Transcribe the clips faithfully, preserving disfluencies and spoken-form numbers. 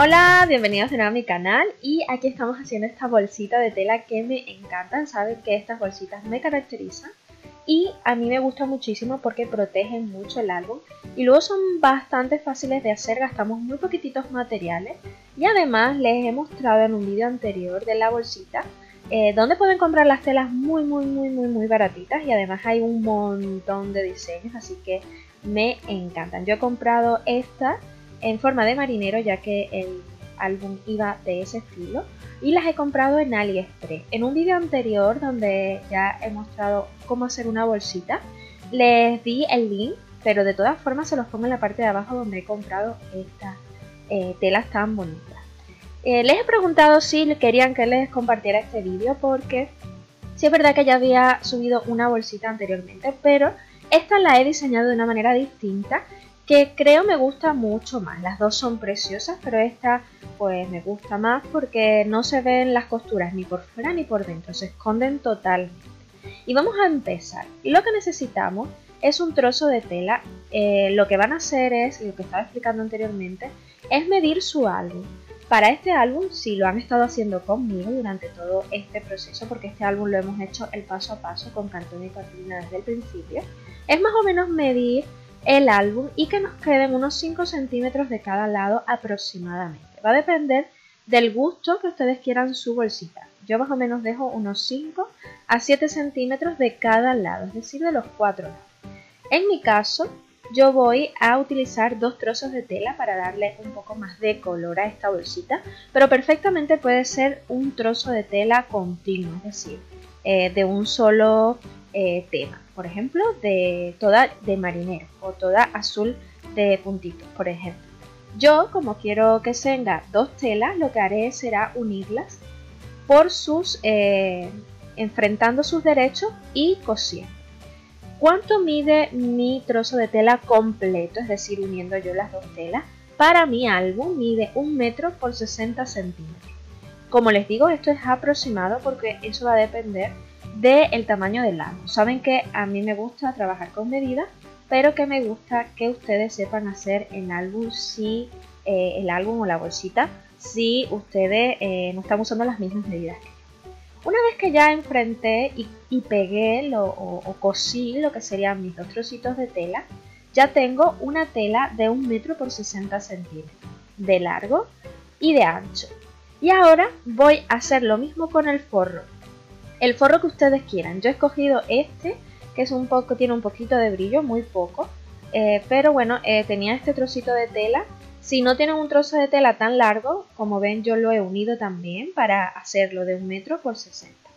Hola, bienvenidos de nuevo a mi canal y aquí estamos haciendo esta bolsita de tela que me encantan. Saben que estas bolsitas me caracterizan y a mí me gusta muchísimo porque protegen mucho el álbum y luego son bastante fáciles de hacer, gastamos muy poquititos materiales y además les he mostrado en un vídeo anterior de la bolsita eh, donde pueden comprar las telas muy muy muy muy muy baratitas y además hay un montón de diseños, así que me encantan. Yo he comprado esta en forma de marinero ya que el álbum iba de ese estilo y las he comprado en AliExpress. En un vídeo anterior donde ya he mostrado cómo hacer una bolsita les di el link, pero de todas formas se los pongo en la parte de abajo donde he comprado estas eh, telas tan bonitas. Eh, les he preguntado si querían que les compartiera este vídeo porque sí es verdad que ya había subido una bolsita anteriormente, pero esta la he diseñado de una manera distinta que creo me gusta mucho más. Las dos son preciosas, pero esta pues me gusta más porque no se ven las costuras ni por fuera ni por dentro, se esconden totalmente. Y vamos a empezar. Lo que necesitamos es un trozo de tela. Eh, lo que van a hacer es, lo que estaba explicando anteriormente, es medir su álbum. Para este álbum sí lo han estado haciendo conmigo durante todo este proceso, porque este álbum lo hemos hecho el paso a paso con cartón y cartulina desde el principio. Es más o menos medir el álbum y que nos queden unos cinco centímetros de cada lado aproximadamente. Va a depender del gusto que ustedes quieran su bolsita. Yo más o menos dejo unos cinco a siete centímetros de cada lado, es decir, de los cuatro lados. En mi caso, yo voy a utilizar dos trozos de tela para darle un poco más de color a esta bolsita, pero perfectamente puede ser un trozo de tela continuo, es decir, eh, de un solo Eh, tema, por ejemplo, de toda de marinero o toda azul de puntitos, por ejemplo. Yo, como quiero que tenga dos telas, lo que haré será unirlas por sus eh, enfrentando sus derechos y cosiendo. ¿Cuánto mide mi trozo de tela completo? Es decir, uniendo yo las dos telas. Para mi álbum mide un metro por sesenta centímetros. Como les digo, esto es aproximado porque eso va a depender del tamaño del álbum. Saben que a mí me gusta trabajar con medidas, pero que me gusta que ustedes sepan hacer el álbum, si eh, el álbum o la bolsita, si ustedes eh, no están usando las mismas medidas que yo. Una vez que ya enfrenté y, y pegué lo, o, o cosí lo que serían mis dos trocitos de tela, ya tengo una tela de un metro por sesenta centímetros de largo y de ancho. Y ahora voy a hacer lo mismo con el forro. El forro que ustedes quieran. Yo he escogido este, que es un poco, tiene un poquito de brillo, muy poco. Eh, pero bueno, eh, tenía este trocito de tela. Si no tienen un trozo de tela tan largo, como ven yo lo he unido también para hacerlo de un metro por sesenta.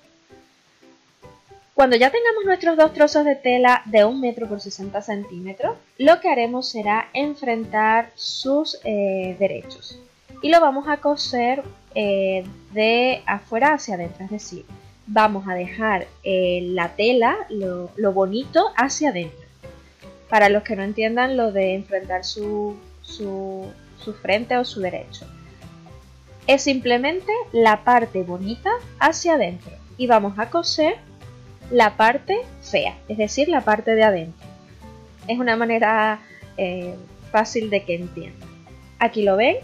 Cuando ya tengamos nuestros dos trozos de tela de un metro por sesenta centímetros, lo que haremos será enfrentar sus eh, derechos. Y lo vamos a coser eh, de afuera hacia adentro, es decir, vamos a dejar eh, la tela, lo, lo bonito, hacia adentro. Para los que no entiendan lo de enfrentar su, su, su frente o su derecho, es simplemente la parte bonita hacia adentro y vamos a coser la parte fea, es decir, la parte de adentro. Es una manera eh, fácil de que entiendan. Aquí lo ven,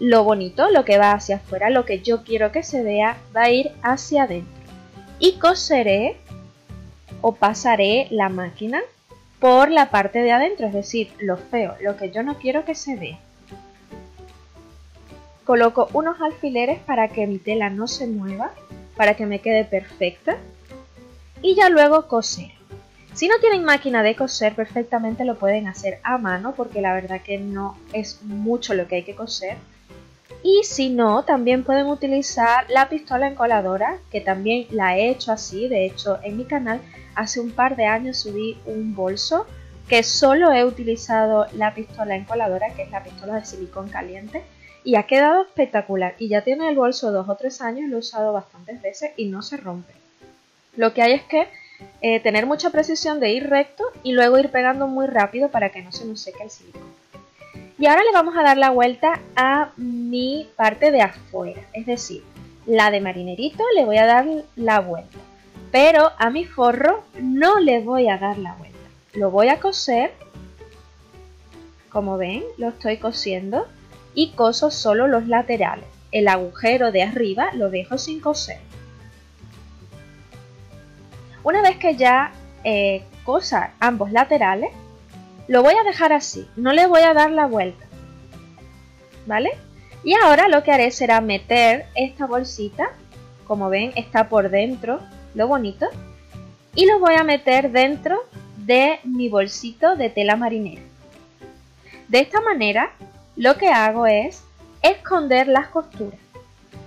lo bonito, lo que va hacia afuera, lo que yo quiero que se vea, va a ir hacia adentro. Y coseré o pasaré la máquina por la parte de adentro, es decir, lo feo, lo que yo no quiero que se vea. Coloco unos alfileres para que mi tela no se mueva, para que me quede perfecta. Y ya luego coser. Si no tienen máquina de coser, perfectamente lo pueden hacer a mano, porque la verdad que no es mucho lo que hay que coser. Y si no, también pueden utilizar la pistola encoladora, que también la he hecho así. De hecho, en mi canal hace un par de años subí un bolso que solo he utilizado la pistola encoladora, que es la pistola de silicón caliente, y ha quedado espectacular. Y ya tiene el bolso dos o tres años, lo he usado bastantes veces y no se rompe. Lo que hay es que eh, tener mucha precisión de ir recto y luego ir pegando muy rápido para que no se nos seque el silicón. Y ahora le vamos a dar la vuelta a mi parte de afuera, es decir, la de marinerito le voy a dar la vuelta, pero a mi forro no le voy a dar la vuelta. Lo voy a coser, como ven, lo estoy cosiendo y coso solo los laterales. El agujero de arriba lo dejo sin coser. Una vez que ya eh, cosa ambos laterales, lo voy a dejar así, no le voy a dar la vuelta, ¿vale? Y ahora lo que haré será meter esta bolsita, como ven está por dentro, lo bonito, y lo voy a meter dentro de mi bolsito de tela marinera. De esta manera lo que hago es esconder las costuras,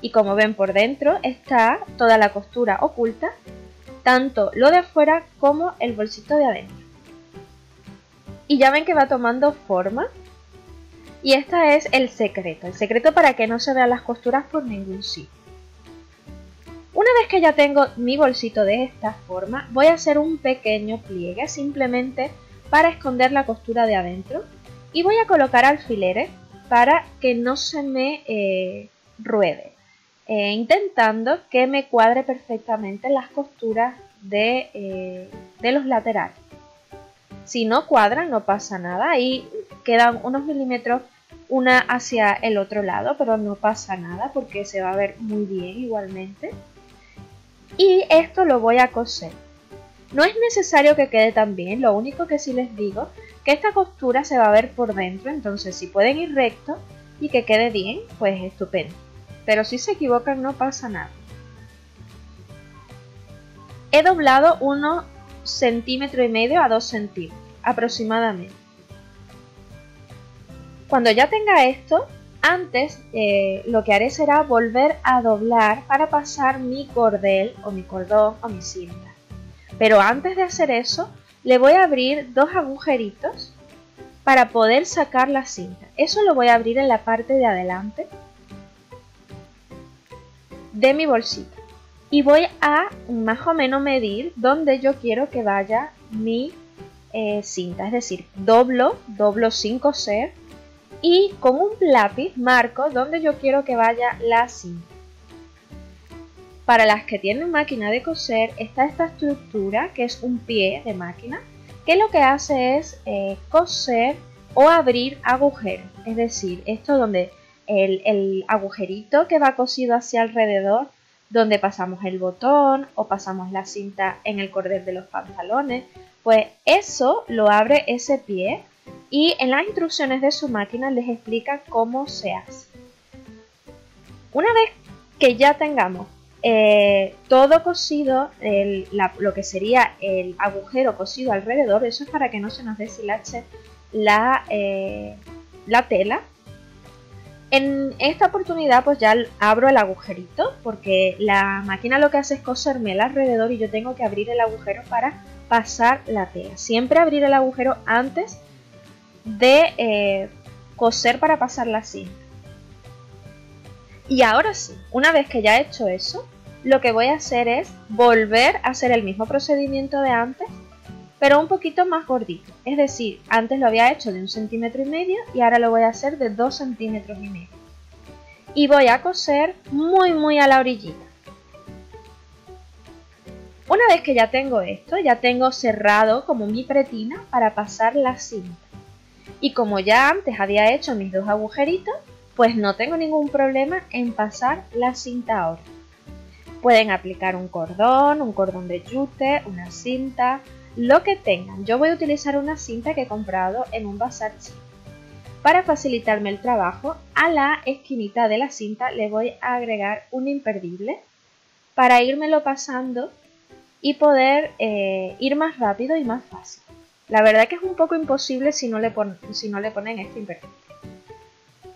y como ven por dentro está toda la costura oculta, tanto lo de fuera como el bolsito de adentro. Y ya ven que va tomando forma, y este es el secreto, el secreto para que no se vean las costuras por ningún sitio. Una vez que ya tengo mi bolsito de esta forma, voy a hacer un pequeño pliegue simplemente para esconder la costura de adentro, y voy a colocar alfileres para que no se me eh, ruede, eh, intentando que me cuadre perfectamente las costuras de, eh, de los laterales. Si no cuadran no pasa nada, ahí quedan unos milímetros una hacia el otro lado, pero no pasa nada porque se va a ver muy bien igualmente. Y esto lo voy a coser. No es necesario que quede tan bien, lo único que sí les digo que esta costura se va a ver por dentro, entonces si pueden ir recto y que quede bien, pues estupendo. Pero si se equivocan no pasa nada. He doblado unos centímetro y medio a dos centímetros aproximadamente. Cuando ya tenga esto, antes eh, lo que haré será volver a doblar para pasar mi cordel o mi cordón o mi cinta. Pero antes de hacer eso, le voy a abrir dos agujeritos para poder sacar la cinta. Eso lo voy a abrir en la parte de adelante de mi bolsita. Y voy a más o menos medir donde yo quiero que vaya mi eh, cinta. Es decir, doblo, doblo sin coser. Y con un lápiz marco donde yo quiero que vaya la cinta. Para las que tienen máquina de coser está esta estructura que es un pie de máquina, que lo que hace es eh, coser o abrir agujeros. Es decir, esto donde el, el agujerito que va cosido hacia alrededor, donde pasamos el botón o pasamos la cinta en el cordel de los pantalones, pues eso lo abre ese pie. Y en las instrucciones de su máquina les explica cómo se hace. Una vez que ya tengamos eh, todo cosido, el, la, lo que sería el agujero cosido alrededor, eso es para que no se nos deshilache la, eh, la tela. En esta oportunidad pues ya abro el agujerito porque la máquina lo que hace es coserme el alrededor y yo tengo que abrir el agujero para pasar la tela. Siempre abrir el agujero antes de eh, coser para pasar la cinta. Y ahora sí, una vez que ya he hecho eso, lo que voy a hacer es volver a hacer el mismo procedimiento de antes, pero un poquito más gordito. Es decir, antes lo había hecho de un centímetro y medio y ahora lo voy a hacer de dos centímetros y medio. Y voy a coser muy muy a la orillita. Una vez que ya tengo esto, ya tengo cerrado como mi pretina para pasar la cinta. Y como ya antes había hecho mis dos agujeritos, pues no tengo ningún problema en pasar la cinta ahora. Pueden aplicar un cordón, un cordón de yute, una cinta, lo que tengan. Yo voy a utilizar una cinta que he comprado en un bazar chino. Para facilitarme el trabajo, a la esquinita de la cinta le voy a agregar un imperdible para írmelo pasando y poder eh, ir más rápido y más fácil. La verdad que es un poco imposible si no le, pon, si no le ponen este imperdible.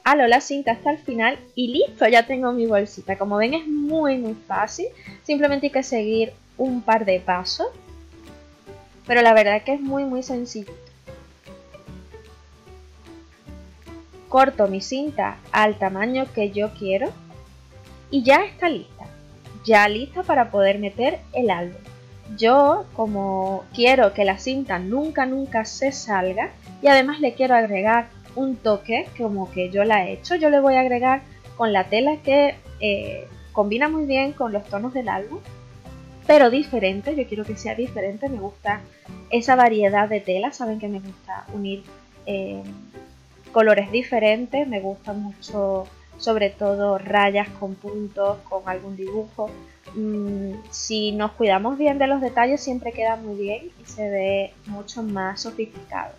Halo la cinta hasta el final y listo, ya tengo mi bolsita. Como ven es muy muy fácil, simplemente hay que seguir un par de pasos. Pero la verdad que es muy muy sencillo. Corto mi cinta al tamaño que yo quiero y ya está lista. Ya lista para poder meter el álbum. Yo, como quiero que la cinta nunca nunca se salga y además le quiero agregar un toque como que yo la he hecho, yo le voy a agregar con la tela que eh, combina muy bien con los tonos del álbum, pero diferente, yo quiero que sea diferente, me gusta esa variedad de tela, saben que me gusta unir eh, colores diferentes. Me gustan mucho sobre todo rayas con puntos, con algún dibujo. Si nos cuidamos bien de los detalles siempre queda muy bien y se ve mucho más sofisticado.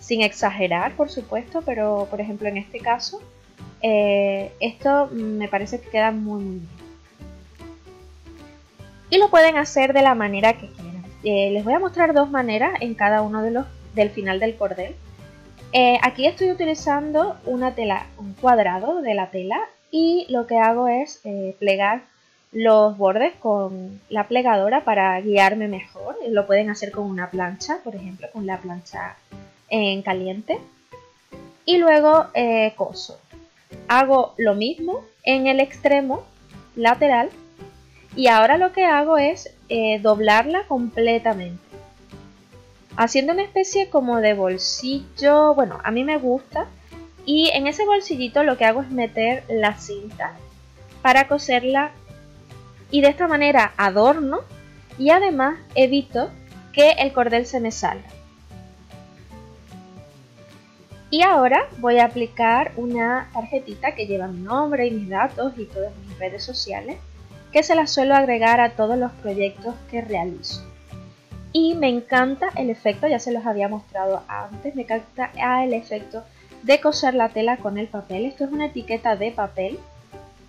Sin exagerar, por supuesto, pero por ejemplo en este caso eh, esto me parece que queda muy bien. Y lo pueden hacer de la manera que quieran. Eh, les voy a mostrar dos maneras en cada uno de los del final del cordel. Eh, aquí estoy utilizando una tela, un cuadrado de la tela, y lo que hago es eh, plegar los bordes con la plegadora para guiarme mejor. Lo pueden hacer con una plancha, por ejemplo, con la plancha en caliente. Y luego eh, coso. Hago lo mismo en el extremo lateral y ahora lo que hago es eh, doblarla completamente, haciendo una especie como de bolsillo. Bueno, a mí me gusta, y en ese bolsillito lo que hago es meter la cinta para coserla, y de esta manera adorno y además evito que el cordel se me salga. Y ahora voy a aplicar una tarjetita que lleva mi nombre y mis datos y todas mis redes sociales, que se las suelo agregar a todos los proyectos que realizo. Y me encanta el efecto, ya se los había mostrado antes, me encanta el efecto de coser la tela con el papel. Esto es una etiqueta de papel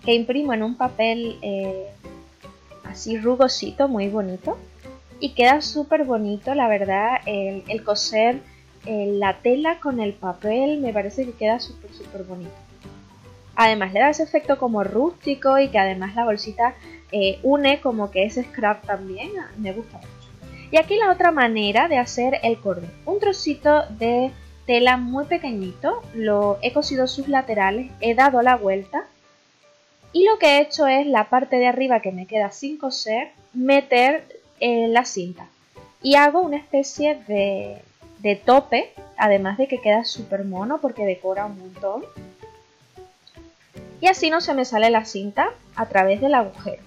que imprimo en un papel eh, así rugosito, muy bonito, y queda súper bonito, la verdad, el, el coser la tela con el papel me parece que queda súper súper bonito. Además le da ese efecto como rústico, y que además la bolsita eh, une como que ese scrap también, me gusta mucho. Y aquí la otra manera de hacer el cordel: un trocito de tela muy pequeñito, lo he cosido sus laterales, he dado la vuelta, y lo que he hecho es la parte de arriba que me queda sin coser, meter eh, la cinta, y hago una especie de de tope, además de que queda súper mono porque decora un montón, y así no se me sale la cinta a través del agujero.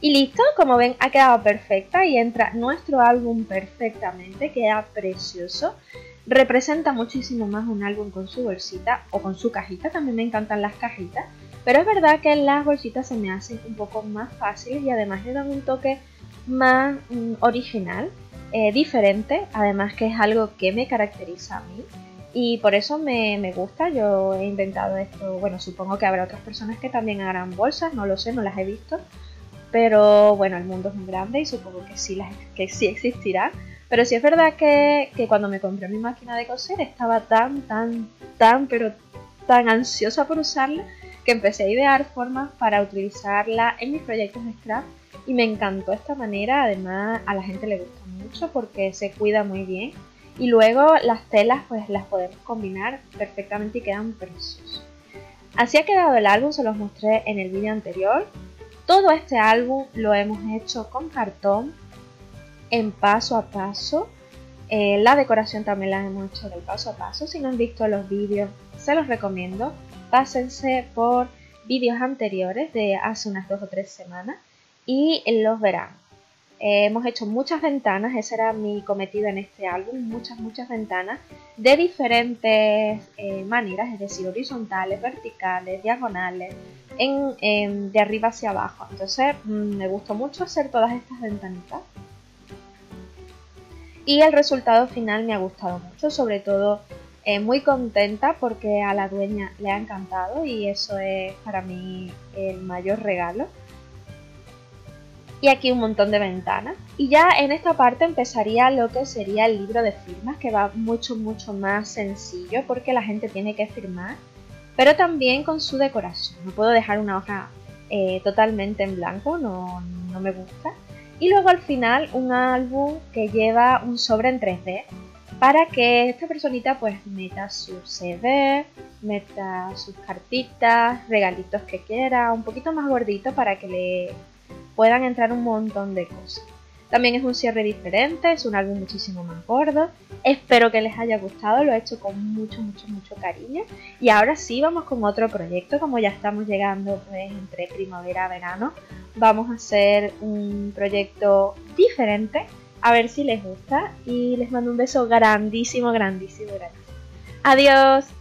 Y listo, como ven ha quedado perfecta y entra nuestro álbum perfectamente, queda precioso, representa muchísimo más un álbum con su bolsita o con su cajita. También me encantan las cajitas, pero es verdad que las bolsitas se me hacen un poco más fáciles y además le dan un toque más mm, original. Eh, diferente, además que es algo que me caracteriza a mí y por eso me, me gusta. Yo he inventado esto, bueno, supongo que habrá otras personas que también harán bolsas, no lo sé, no las he visto, pero bueno, el mundo es muy grande y supongo que sí, las, que sí existirá. Pero sí es verdad que, que cuando me compré mi máquina de coser estaba tan, tan, tan, pero tan ansiosa por usarla que empecé a idear formas para utilizarla en mis proyectos de scrap y me encantó esta manera. Además a la gente le gusta mucho porque se cuida muy bien y luego las telas pues las podemos combinar perfectamente y quedan preciosas. Así ha quedado el álbum, se los mostré en el vídeo anterior. Todo este álbum lo hemos hecho con cartón en paso a paso, eh, la decoración también la hemos hecho del paso a paso. Si no han visto los vídeos se los recomiendo, pásense por vídeos anteriores de hace unas dos o tres semanas y los verán. Eh, hemos hecho muchas ventanas, ese era mi cometido en este álbum, muchas muchas ventanas de diferentes eh, maneras, es decir, horizontales, verticales, diagonales, en, en, de arriba hacia abajo. Entonces mmm, me gustó mucho hacer todas estas ventanitas y el resultado final me ha gustado mucho, sobre todo eh, muy contenta porque a la dueña le ha encantado y eso es para mí el mayor regalo. Y aquí un montón de ventanas. Y ya en esta parte empezaría lo que sería el libro de firmas, que va mucho mucho más sencillo porque la gente tiene que firmar, pero también con su decoración. No puedo dejar una hoja eh, totalmente en blanco, no, no me gusta. Y luego al final un álbum que lleva un sobre en tres D para que esta personita pues meta su C D, meta sus cartitas, regalitos que quiera, un poquito más gordito para que le puedan entrar un montón de cosas. También es un cierre diferente, es un álbum muchísimo más gordo. Espero que les haya gustado, lo he hecho con mucho, mucho, mucho cariño. Y ahora sí vamos con otro proyecto, como ya estamos llegando pues, entre primavera y verano, vamos a hacer un proyecto diferente, a ver si les gusta. Y les mando un beso grandísimo, grandísimo, grandísimo. Adiós.